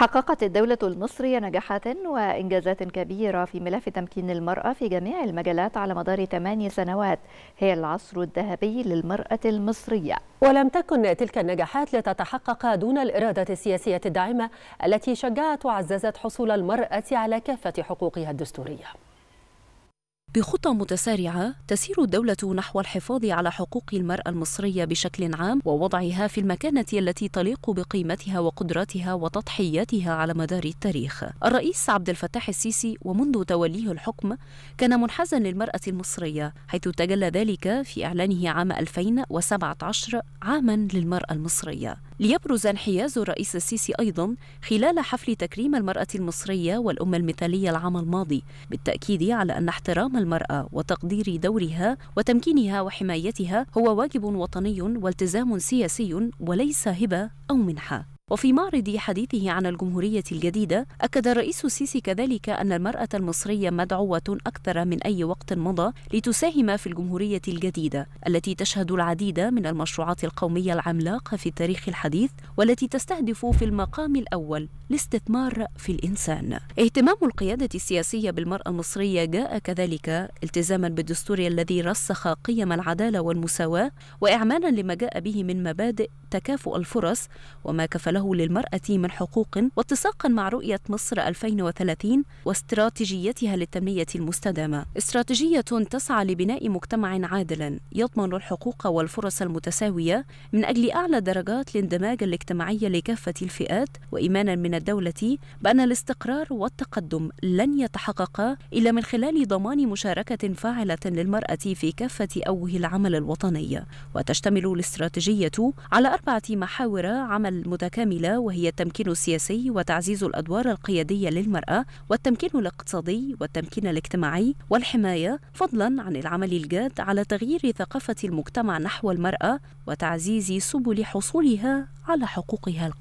حققت الدولة المصرية نجاحات وإنجازات كبيرة في ملف تمكين المرأة في جميع المجالات على مدار 8 سنوات، هي العصر الذهبي للمرأة المصرية. ولم تكن تلك النجاحات لتتحقق دون الإرادة السياسية الداعمة التي شجعت وعززت حصول المرأة على كافة حقوقها الدستورية. بخطى متسارعة تسير الدولة نحو الحفاظ على حقوق المرأة المصرية بشكل عام ووضعها في المكانة التي تليق بقيمتها وقدراتها وتضحياتها على مدار التاريخ. الرئيس عبد الفتاح السيسي ومنذ توليه الحكم كان منحازا للمرأة المصرية، حيث تجلى ذلك في إعلانه عام 2017 عاما للمرأة المصرية. ليبرز انحياز الرئيس السيسي أيضاً خلال حفل تكريم المرأة المصرية والأمة المثالية العام الماضي، بالتأكيد على أن احترام المرأة وتقدير دورها وتمكينها وحمايتها هو واجب وطني والتزام سياسي وليس هبة أو منحة. وفي معرض حديثه عن الجمهورية الجديدة، أكد الرئيس السيسي كذلك أن المرأة المصرية مدعوة أكثر من أي وقت مضى لتساهم في الجمهورية الجديدة التي تشهد العديد من المشروعات القومية العملاقة في التاريخ الحديث، والتي تستهدف في المقام الأول الاستثمار في الإنسان. اهتمام القيادة السياسية بالمرأة المصرية جاء كذلك التزاما بالدستور الذي رسخ قيم العدالة والمساواة، وإعمالا لما جاء به من مبادئ تكافؤ الفرص وما كفله للمرأة من حقوق، واتساقا مع رؤية مصر 2030 واستراتيجيتها للتنمية المستدامة، استراتيجية تسعى لبناء مجتمع عادلا يضمن الحقوق والفرص المتساوية من أجل أعلى درجات الاندماج الاجتماعي لكافة الفئات، وإيمانا من الدولة بأن الاستقرار والتقدم لن يتحققا إلا من خلال ضمان مشاركة فاعلة للمرأة في كافة أوجه العمل الوطني. وتشتمل الاستراتيجية على 4 محاور عمل متكامل، وهي التمكين السياسي وتعزيز الأدوار القيادية للمرأة والتمكين الاقتصادي والتمكين الاجتماعي والحماية، فضلا عن العمل الجاد على تغيير ثقافة المجتمع نحو المرأة وتعزيز سبل حصولها على حقوقها القانونية.